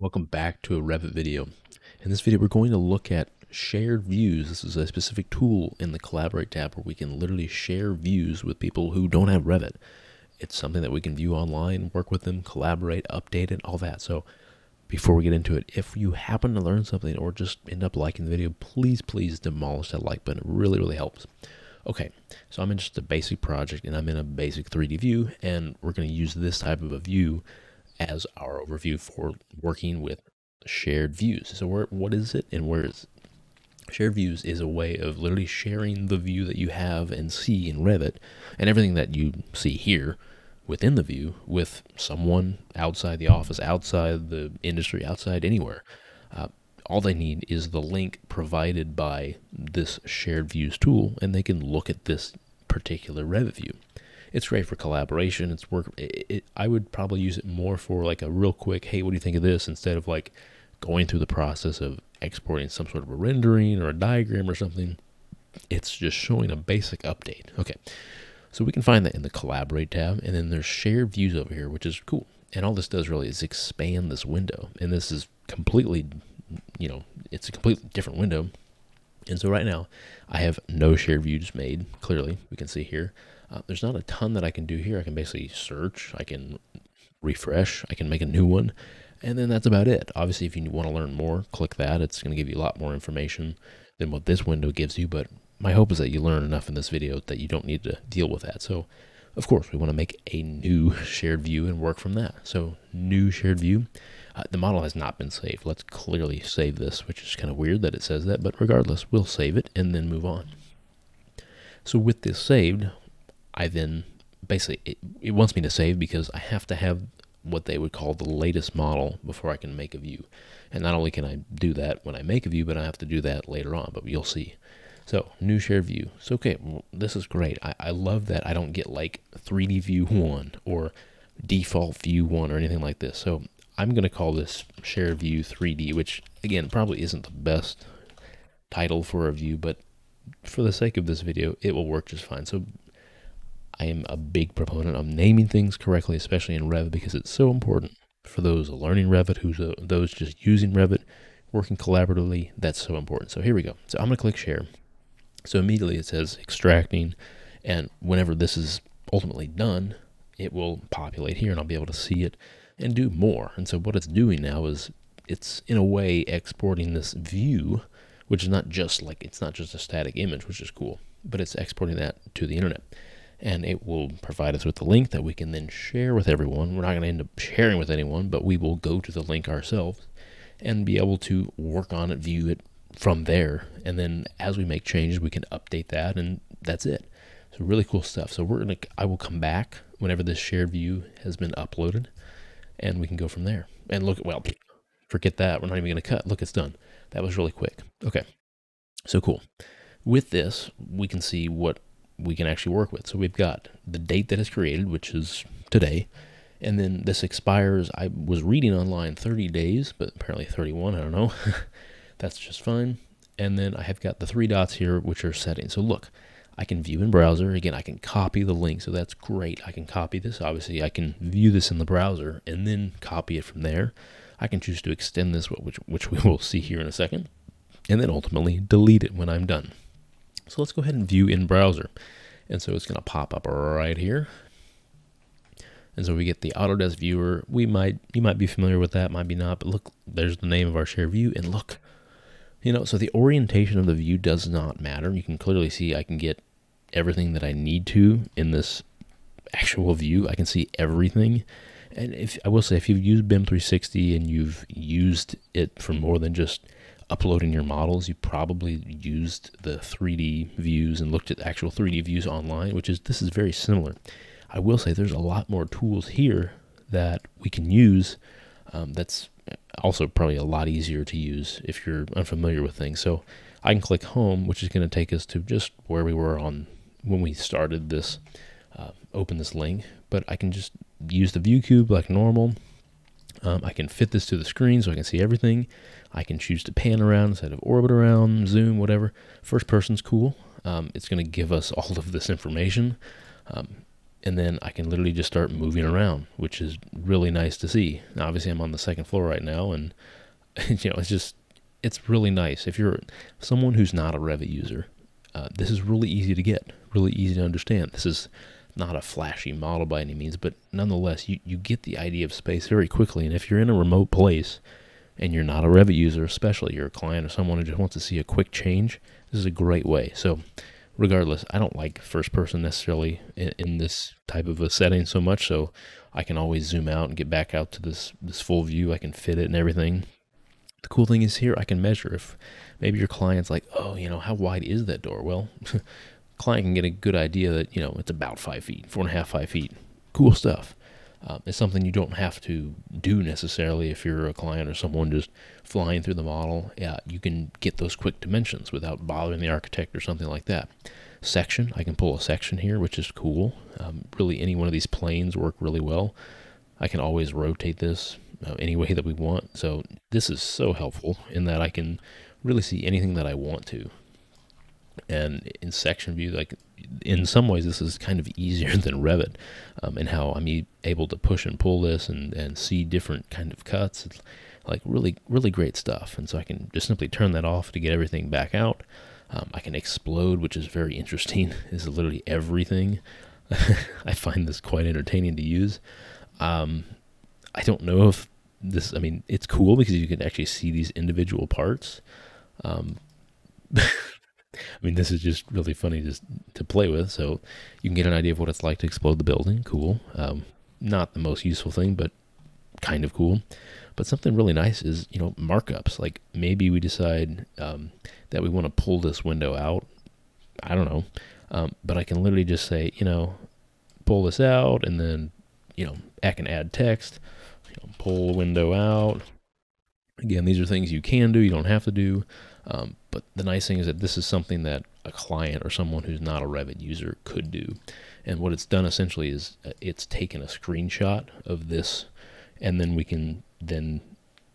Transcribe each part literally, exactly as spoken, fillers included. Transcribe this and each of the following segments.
Welcome back to a Revit video. In this video, we're going to look at shared views. This is a specific tool in the Collaborate tab where we can literally share views with people who don't have Revit. It's something that we can view online, work with them, collaborate, update it, all that. So before we get into it, if you happen to learn something or just end up liking the video, please, please demolish that like button. It really, really helps. Okay, so I'm in just a basic project and I'm in a basic three D view, and we're going to use this type of a view as our overview for working with shared views. So where, what is it and where is it? Shared views is a way of literally sharing the view that you have and see in Revit and everything that you see here within the view with someone outside the office, outside the industry, outside anywhere. Uh, all they need is the link provided by this shared views tool, and they can look at this particular Revit view. It's great for collaboration. It's work. It, it, I would probably use it more for like a real quick, hey, what do you think of this? Instead of like going through the process of exporting some sort of a rendering or a diagram or something. It's just showing a basic update. Okay, so we can find that in the Collaborate tab, and then there's shared views over here, which is cool. And all this does really is expand this window. And this is completely, you know, it's a completely different window. And so right now I have no shared views made. Clearly we can see here. Uh, there's not a ton that I can do here. I can basically search, I can refresh, I can make a new one, and then that's about it. Obviously, if you want to learn more, click that. It's going to give you a lot more information than what this window gives you, but my hope is that you learn enough in this video that you don't need to deal with that. So, of course, we want to make a new shared view and work from that. So, new shared view. Uh, the model has not been saved. Let's clearly save this, which is kind of weird that it says that, but regardless, we'll save it and then move on. So, with this saved, I then basically, it, it wants me to save because I have to have what they would call the latest model before I can make a view. And not only can I do that when I make a view, but I have to do that later on, but you'll see. So new shared view. So, okay, well, this is great. I, I love that I don't get like three D view one or default view one or anything like this. So I'm going to call this shared view three D, which again, probably isn't the best title for a view, but for the sake of this video, it will work just fine. So I am a big proponent of naming things correctly, especially in Revit, because it's so important for those learning Revit, who's uh, those just using Revit, working collaboratively. That's so important. So here we go. So I'm going to click share. So immediately it says extracting, and whenever this is ultimately done, it will populate here and I'll be able to see it and do more. And so what it's doing now is it's in a way exporting this view, which is not just like, it's not just a static image, which is cool, but it's exporting that to the internet. And it will provide us with the link that we can then share with everyone. We're not going to end up sharing with anyone, but we will go to the link ourselves and be able to work on it, view it from there. And then as we make changes, we can update that, and that's it. So really cool stuff. So we're going to, I will come back whenever this shared view has been uploaded, and we can go from there. And look, well, forget that. We're not even going to cut. Look, it's done. That was really quick. Okay. So cool. With this, we can see what we can actually work with. So we've got the date that is created, which is today, and then this expires. I was reading online thirty days, but apparently thirty-one, I don't know. That's just fine. And then I have got the three dots here, which are settings. So look, I can view in browser. Again, I can copy the link, so that's great. I can copy this. Obviously, I can view this in the browser and then copy it from there. I can choose to extend this, which, which we will see here in a second, and then ultimately delete it when I'm done. So let's go ahead and view in browser. And so it's going to pop up right here. And so we get the Autodesk viewer. We might, you might be familiar with that, might be not, but look, there's the name of our shared view, and look, you know, so the orientation of the view does not matter. You can clearly see I can get everything that I need to in this actual view. I can see everything. And if I will say, if you've used BIM three sixty and you've used it for more than just uploading your models, you probably used the three D views and looked at actual three D views online, which is, this is very similar. I will say there's a lot more tools here that we can use. Um, that's also probably a lot easier to use if you're unfamiliar with things. So I can click home, which is going to take us to just where we were on when we started this, uh, open this link, but I can just use the view cube like normal. Um, I can fit this to the screen so I can see everything. I can choose to pan around instead of orbit around, zoom, whatever. First person's cool. Um, it's going to give us all of this information. Um, and then I can literally just start moving around, which is really nice to see. Now, obviously, I'm on the second floor right now, and you know, it's just, it's really nice. If you're someone who's not a Revit user, uh, this is really easy to get, really easy to understand. This is not a flashy model by any means, but nonetheless, you, you get the idea of space very quickly. And if you're in a remote place and you're not a Revit user, especially you're a client or someone who just wants to see a quick change, this is a great way. So regardless, I don't like first person necessarily in, in this type of a setting so much, so I can always zoom out and get back out to this, this full view. I can fit it and everything. The cool thing is here, I can measure. If maybe your client's like, oh, you know, how wide is that door? Well, client can get a good idea that, you know, it's about five feet, four and a half, five feet. Cool stuff. Uh, it's something you don't have to do necessarily if you're a client or someone just flying through the model. Yeah, you can get those quick dimensions without bothering the architect or something like that. Section, I can pull a section here, which is cool. Um, really, any one of these planes work really well. I can always rotate this uh, any way that we want. So this is so helpful in that I can really see anything that I want to. And in section view, like in some ways, this is kind of easier than Revit, um, and how I'm able to push and pull this and, and see different kind of cuts. It's like really, really great stuff. And so I can just simply turn that off to get everything back out. Um, I can explode, which is very interesting. This is literally everything. I find this quite entertaining to use. Um, I don't know if this, I mean, it's cool because you can actually see these individual parts. Um, I mean, this is just really funny just to play with, so you can get an idea of what it's like to explode the building. Cool. Um, not the most useful thing, but kind of cool. But something really nice is, you know, markups. Like maybe we decide um, that we want to pull this window out. I don't know. Um, but I can literally just say, you know, pull this out, and then, you know, I can add text, you know, pull a window out. Again, these are things you can do, you don't have to do. Um, but the nice thing is that this is something that a client or someone who's not a Revit user could do. And what it's done essentially is it's taken a screenshot of this, and then we can then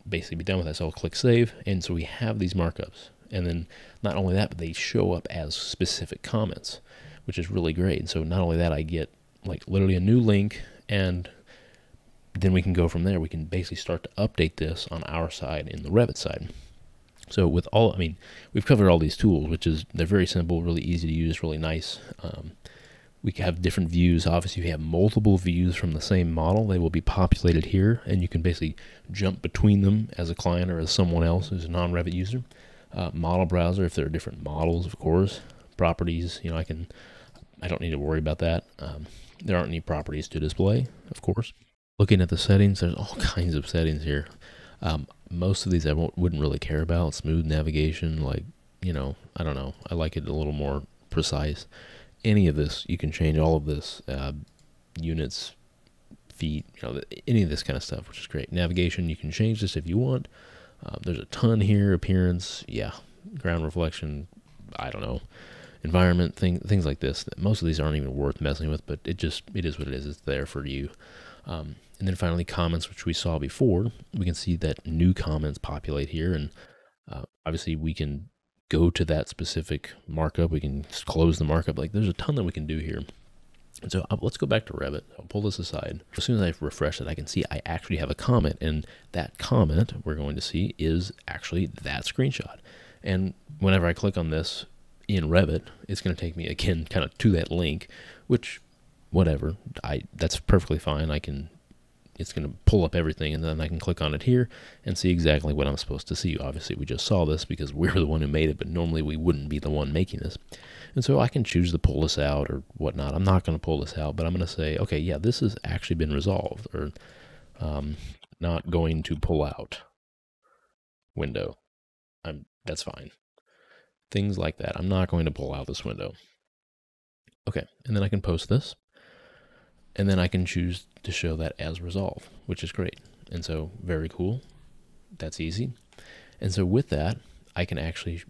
basically be done with that. So I'll click save. And so we have these markups. And then not only that, but they show up as specific comments, which is really great. And so not only that, I get like literally a new link, and then we can go from there. We can basically start to update this on our side in the Revit side. So with all, I mean, we've covered all these tools, which is, they're very simple, really easy to use, really nice. Um, we can have different views. Obviously, if you have multiple views from the same model, they will be populated here, and you can basically jump between them as a client or as someone else who's a non-Revit user. Uh, model browser, if there are different models, of course. Properties, you know, I can, I don't need to worry about that. Um, there aren't any properties to display, of course. Looking at the settings, there's all kinds of settings here. Um, most of these I won't, wouldn't really care about. Smooth navigation, like, you know, I don't know. I like it a little more precise. Any of this, you can change all of this, uh, units, feet, you know, any of this kind of stuff, which is great. Navigation, you can change this if you want. Uh, there's a ton here. Appearance, yeah. Ground reflection, I don't know. Environment, thing, things like this. Most of these aren't even worth messing with, but it just, it is what it is. It's there for you. Um, and then finally comments, which we saw before. We can see that new comments populate here, and uh, obviously we can go to that specific markup. We can close the markup. Like, there's a ton that we can do here. And so uh, let's go back to Revit. I'll pull this aside. As soon as I refresh it, I can see I actually have a comment, and that comment we're going to see is actually that screenshot. And whenever I click on this in Revit, it's going to take me again kind of to that link, which whatever, I, that's perfectly fine. I can, it's going to pull up everything, and then I can click on it here and see exactly what I'm supposed to see. Obviously, we just saw this because we're the one who made it, but normally we wouldn't be the one making this. And so I can choose to pull this out or whatnot. I'm not going to pull this out, but I'm going to say, okay, yeah, this has actually been resolved, or um, not going to pull out window. I'm, that's fine. Things like that. I'm not going to pull out this window. Okay, and then I can post this. And then I can choose to show that as resolve, which is great. And so very cool. That's easy. And so with that, I can actually,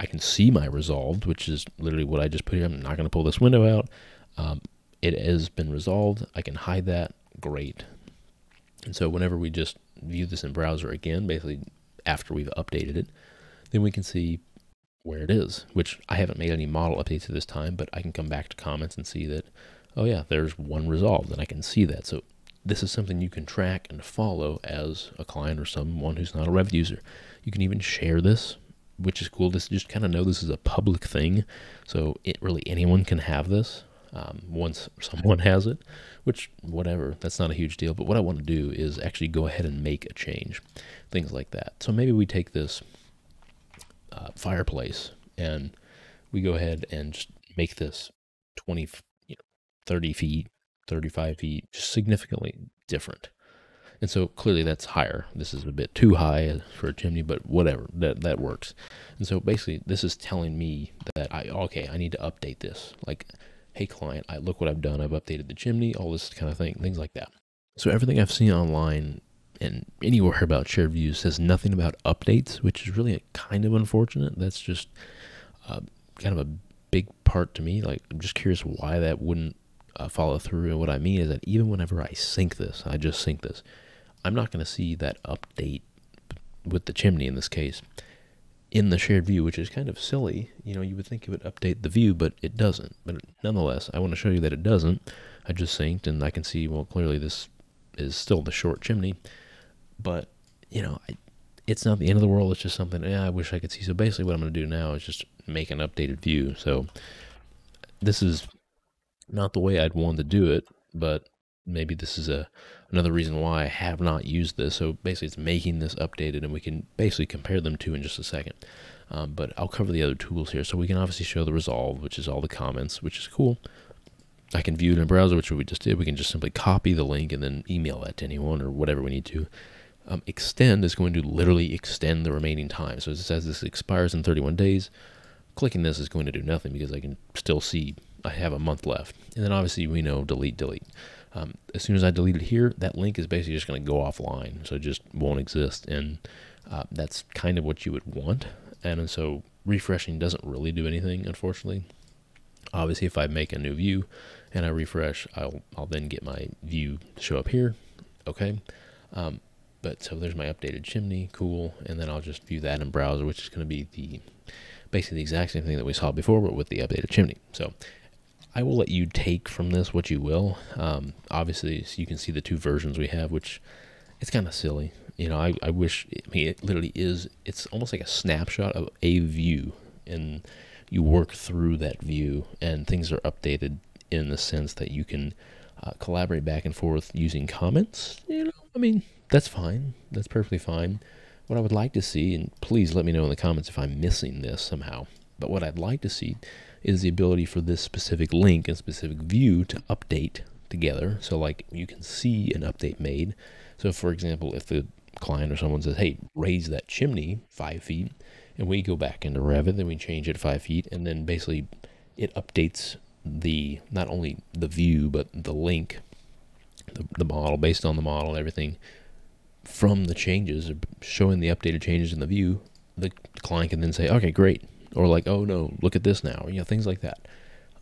I can see my resolved, which is literally what I just put here. I'm not going to pull this window out. Um, it has been resolved. I can hide that. Great. And so whenever we just view this in browser again, basically after we've updated it, then we can see where it is, which I haven't made any model updates at this time, but I can come back to comments and see that oh yeah, there's one resolved, and I can see that. So this is something you can track and follow as a client or someone who's not a Revit user. You can even share this, which is cool to just kind of know this is a public thing. So it really anyone can have this um, once someone has it, which whatever, that's not a huge deal. But what I want to do is actually go ahead and make a change, things like that. So maybe we take this uh, fireplace and we go ahead and just make this twenty, you know, thirty feet, thirty-five feet, just significantly different. And so clearly that's higher. This is a bit too high for a chimney, but whatever, that, that works. And so basically this is telling me that I, okay, I need to update this. Like, hey client, I look what I've done. I've updated the chimney, all this kind of thing, things like that. So everything I've seen online and anywhere about shared views says nothing about updates, which is really kind of unfortunate. That's just uh, kind of a big part to me. Like, I'm just curious why that wouldn't uh, follow through. And what I mean is that even whenever I sync this, I just sync this, I'm not going to see that update with the chimney in this case in the shared view, which is kind of silly. You know, you would think it would update the view, but it doesn't. But nonetheless, I want to show you that it doesn't. I just synced and I can see, well, clearly this is still the short chimney, but you know, I, it's not the end of the world. It's just something, yeah, I wish I could see. So basically what I'm going to do now is just make an updated view. So this is not the way I'd want to do it, but maybe this is a another reason why I have not used this. So basically it's making this updated, and we can basically compare them two in just a second. Um, but I'll cover the other tools here. So we can obviously show the resolve, which is all the comments, which is cool. I can view it in a browser, which we just did. We can just simply copy the link and then email that to anyone or whatever we need to. Um, extend is going to literally extend the remaining time. So it says this expires in thirty-one days. Clicking this is going to do nothing because I can still see I have a month left. And then obviously we know delete, delete. Um, as soon as I delete it here, that link is basically just going to go offline, so it just won't exist, and uh, that's kind of what you would want. And, and so refreshing doesn't really do anything, unfortunately. Obviously, if I make a new view and I refresh, I'll, I'll then get my view to show up here, okay? Um, but so there's my updated chimney, cool, and then I'll just view that in browser, which is going to be the basically the exact same thing that we saw before, but with the updated chimney. So I will let you take from this what you will. Um, obviously, so you can see the two versions we have, which it's kind of silly. You know, I, I wish, I mean, it literally is, it's almost like a snapshot of a view, and you work through that view, and things are updated in the sense that you can uh, collaborate back and forth using comments. You know, I mean, that's fine. That's perfectly fine. What I would like to see, and please let me know in the comments if I'm missing this somehow, but what I'd like to see is the ability for this specific link and specific view to update together. So like you can see an update made. So for example, if the client or someone says, hey, raise that chimney five feet, and we go back into Revit, then we change it five feet, and then basically it updates the, not only the view, but the link, the, the model, based on the model and everything from the changes, showing the updated changes in the view, the client can then say, okay, great. Or like, oh no, look at this now, or, you know, things like that.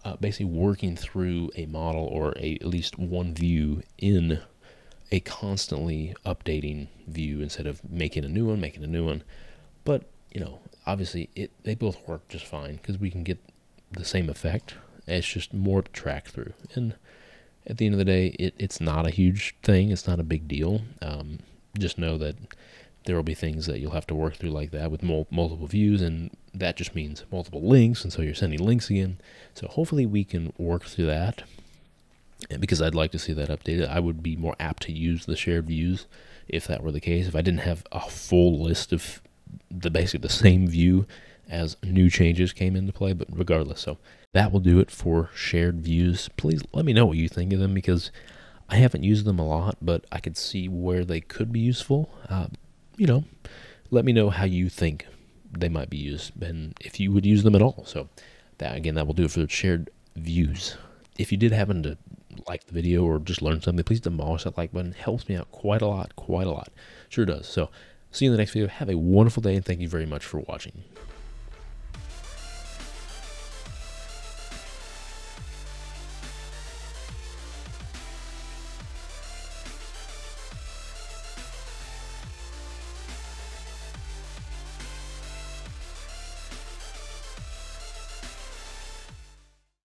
Uh, basically working through a model or a, at least one view in a constantly updating view instead of making a new one, making a new one. But, you know, obviously it they both work just fine because we can get the same effect. It's just more to track through. And at the end of the day, it, it's not a huge thing. It's not a big deal. Um, just know that there will be things that you'll have to work through like that with mul multiple views, and that just means multiple links, and so you're sending links again. So hopefully we can work through that, and because I'd like to see that updated, I would be more apt to use the shared views if that were the case. If I didn't have a full list of the basically the same view as new changes came into play, but regardless, so that will do it for shared views. Please let me know what you think of them, because I haven't used them a lot, but I could see where they could be useful. Uh, you know, let me know how you think they might be used and if you would use them at all. So that, again, that will do it for the shared views. If you did happen to like the video or just learn something, please demolish that like button. It helps me out quite a lot, quite a lot. Sure does. So see you in the next video. Have a wonderful day, and thank you very much for watching.